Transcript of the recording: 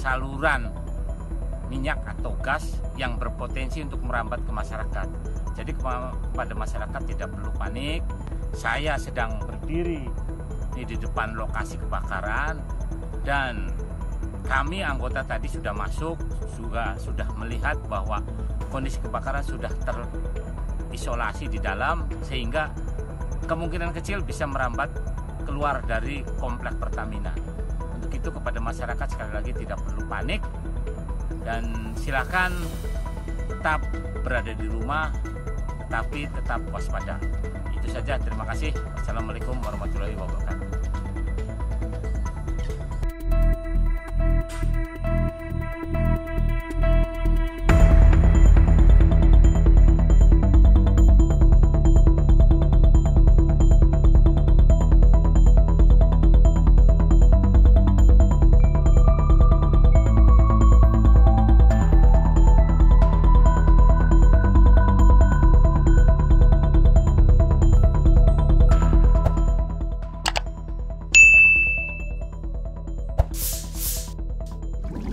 saluran minyak atau gas yang berpotensi untuk merambat ke masyarakat. Jadi kepada masyarakat tidak perlu panik. Saya sedang berdiri ini di depan lokasi kebakaran dan kami anggota tadi sudah masuk, sudah melihat bahwa kondisi kebakaran sudah terisolasi di dalam sehingga kemungkinan kecil bisa merambat keluar dari komplek Pertamina. Untuk itu kepada masyarakat sekali lagi tidak perlu panik. Dan silakan tetap berada di rumah, tetapi tetap waspada. Itu saja, terima kasih. Assalamualaikum warahmatullahi wabarakatuh.